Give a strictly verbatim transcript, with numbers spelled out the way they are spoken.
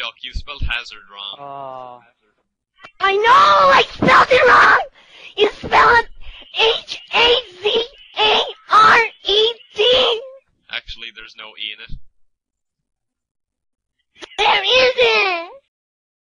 Jock, you spelled hazard wrong. Oh. I know! I spelled it wrong! You spell it H A Z A R E D! Actually, there's no E in it. There isn't!